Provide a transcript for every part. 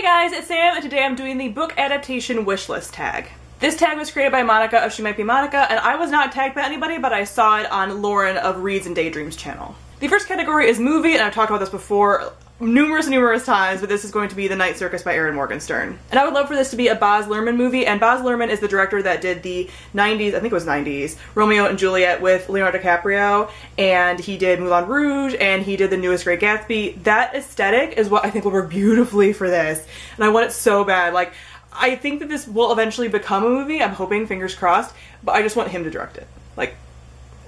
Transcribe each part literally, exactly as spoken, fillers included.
Hey guys, it's Sam, and today I'm doing the book adaptation wishlist tag. This tag was created by Monica of She Might Be Monica, and I was not tagged by anybody, but I saw it on Lauren of Reads and Daydreams channel. The first category is movie, and I've talked about this before numerous, numerous times, but this is going to be The Night Circus by Erin Morgenstern. And I would love for this to be a Baz Luhrmann movie, and Baz Luhrmann is the director that did the nineties, I think it was nineties, Romeo and Juliet with Leonardo DiCaprio, and he did Moulin Rouge, and he did The Newest Great Gatsby. That aesthetic is what I think will work beautifully for this, and I want it so bad. Like, I think that this will eventually become a movie, I'm hoping, fingers crossed, but I just want him to direct it. Like,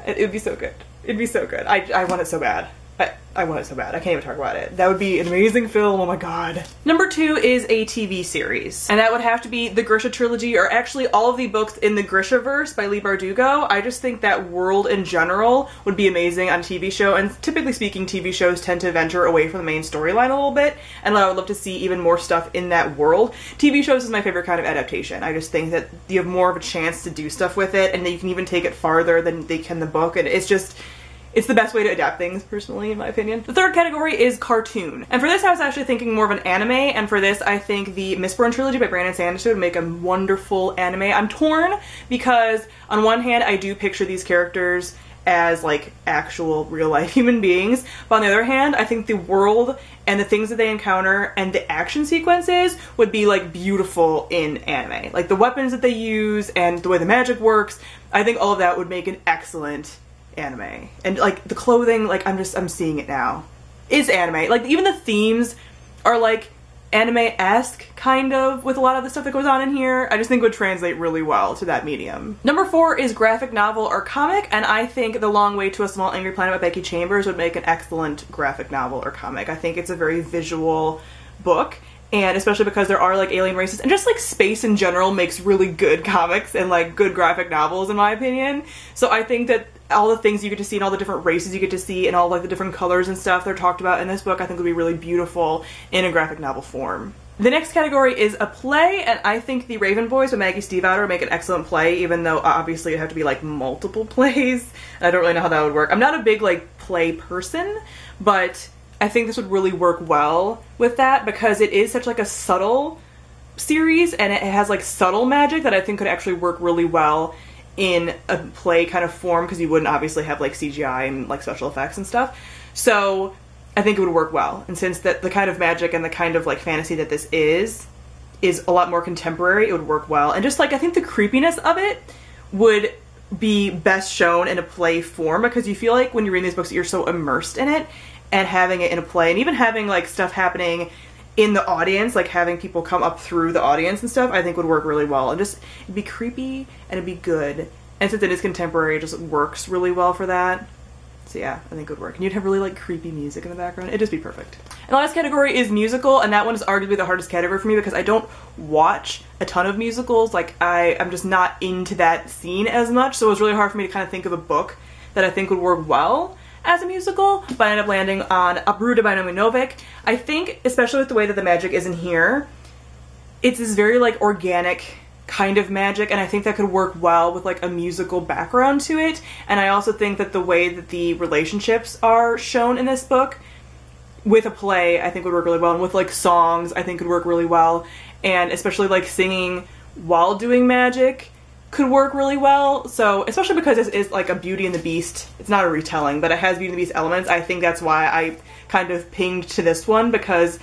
it would be so good. It'd be so good. I, I want it so bad. I, I want it so bad. I can't even talk about it. That would be an amazing film. Oh my god. Number two is a T V series. And that would have to be the Grisha trilogy, or actually all of the books in the Grishaverse by Leigh Bardugo. I just think that world in general would be amazing on a T V show. And typically speaking, T V shows tend to venture away from the main storyline a little bit. And I would love to see even more stuff in that world. T V shows is my favorite kind of adaptation. I just think that you have more of a chance to do stuff with it. And that you can even take it farther than they can the book. And it's just... it's the best way to adapt things, personally, in my opinion. The third category is cartoon. And for this, I was actually thinking more of an anime, and for this, I think the Mistborn trilogy by Brandon Sanderson would make a wonderful anime. I'm torn because, on one hand, I do picture these characters as, like, actual real-life human beings, but on the other hand, I think the world and the things that they encounter and the action sequences would be, like, beautiful in anime. Like, the weapons that they use and the way the magic works, I think all of that would make an excellent anime. And like the clothing, like I'm just I'm seeing it now, is anime. Like even the themes are like anime-esque kind of, with a lot of the stuff that goes on in here. I just think would translate really well to that medium. Number four is graphic novel or comic, and I think The Long Way to a Small Angry Planet by Becky Chambers would make an excellent graphic novel or comic. I think it's a very visual book, and especially because there are like alien races, and just like space in general makes really good comics and like good graphic novels, in my opinion. So I think that all the things you get to see and all the different races you get to see and all like the different colors and stuff they're talked about in this book, I think would be really beautiful in a graphic novel form. The next category is a play, and I think The Raven Boys with Maggie Stiefvater make an excellent play, even though obviously it'd have to be like multiple plays. I don't really know how that would work. I'm not a big like play person, but I think this would really work well with that because it is such like a subtle series and it has like subtle magic that I think could actually work really well in a play kind of form, because you wouldn't obviously have like C G I and like special effects and stuff. So I think it would work well. And since that the kind of magic and the kind of like fantasy that this is, is a lot more contemporary, it would work well. And just like I think the creepiness of it would be best shown in a play form, because you feel like when you read these books you're so immersed in it, and having it in a play and even having like stuff happening in the audience, like having people come up through the audience and stuff, I think would work really well. And just, it'd be creepy and it'd be good. And since it is contemporary, it just works really well for that. So yeah, I think it would work. And you'd have really like creepy music in the background. It'd just be perfect. And the last category is musical, and that one is arguably the hardest category for me because I don't watch a ton of musicals. Like I, I'm just not into that scene as much. So it was really hard for me to kind of think of a book that I think would work well as a musical, but I ended up landing on Abruda by Nominovic. I think, especially with the way that the magic is in here, it's this very like organic kind of magic, and I think that could work well with like a musical background to it. And I also think that the way that the relationships are shown in this book with a play, I think would work really well, and with like songs, I think could work really well, and especially like singing while doing magic could work really well. So especially because this is like a Beauty and the Beast, it's not a retelling, but it has Beauty and the Beast elements. I think that's why I kind of pinged to this one, because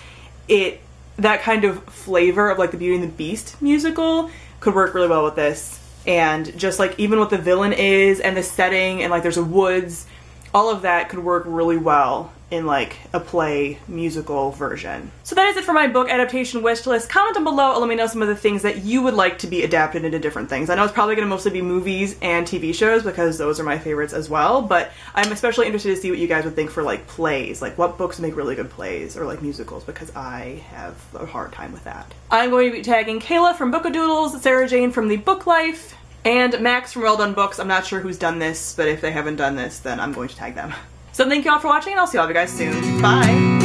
it that kind of flavor of like the Beauty and the Beast musical could work really well with this. And just like even what the villain is and the setting and like there's a woods, all of that could work really well in like a play musical version. So that is it for my book adaptation wishlist. Comment down below and let me know some of the things that you would like to be adapted into different things. I know it's probably going to mostly be movies and T V shows because those are my favorites as well, but I'm especially interested to see what you guys would think for like plays, like what books make really good plays or like musicals, because I have a hard time with that. I'm going to be tagging Kayla from Bookadoodles, Sarah Jane from The Book Life, and Max from Well Done Books. I'm not sure who's done this, but if they haven't done this, then I'm going to tag them. So thank you all for watching, and I'll see all of you guys soon. Bye!